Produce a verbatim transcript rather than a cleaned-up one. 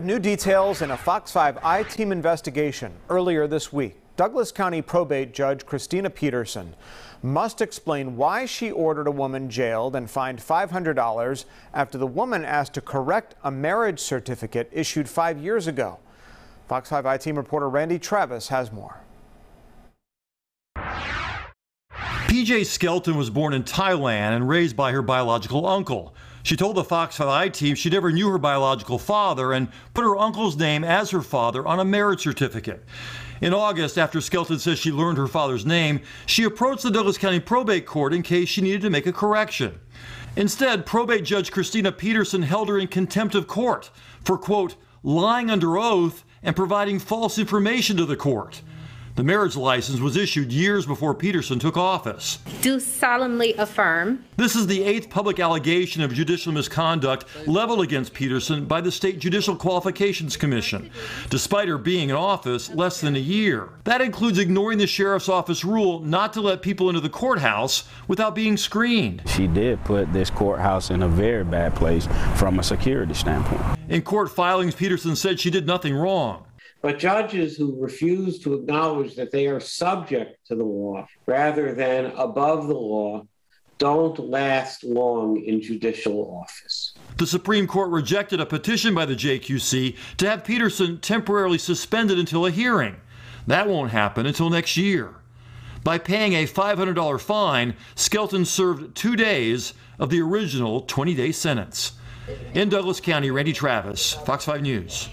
New details in a Fox five I-Team investigation earlier this week. Douglas County probate judge Christina Peterson must explain why she ordered a woman jailed and fined five hundred dollars after the woman asked to correct a marriage certificate issued five years ago. Fox five I-Team reporter Randy Travis has more. P J Skelton was born in Thailand and raised by her biological uncle. She told the Fox five I-Team she never knew her biological father and put her uncle's name as her father on a marriage certificate. In August, after Skelton says she learned her father's name, she approached the Douglas County Probate Court in case she needed to make a correction. Instead, probate judge Christina Peterson held her in contempt of court for, quote, lying under oath and providing false information to the court. The marriage license was issued years before Peterson took office. Do solemnly affirm. This is the eighth public allegation of judicial misconduct leveled against Peterson by the State Judicial Qualifications Commission, despite her being in office less than a year. That includes ignoring the sheriff's office rule not to let people into the courthouse without being screened. She did put this courthouse in a very bad place from a security standpoint. In court filings, Peterson said she did nothing wrong. But judges who refuse to acknowledge that they are subject to the law rather than above the law don't last long in judicial office. The Supreme Court rejected a petition by the J Q C to have Peterson temporarily suspended until a hearing. That won't happen until next year. By paying a five hundred dollar fine, Skelton served two days of the original twenty day sentence. In Douglas County, Randy Travis, Fox five News.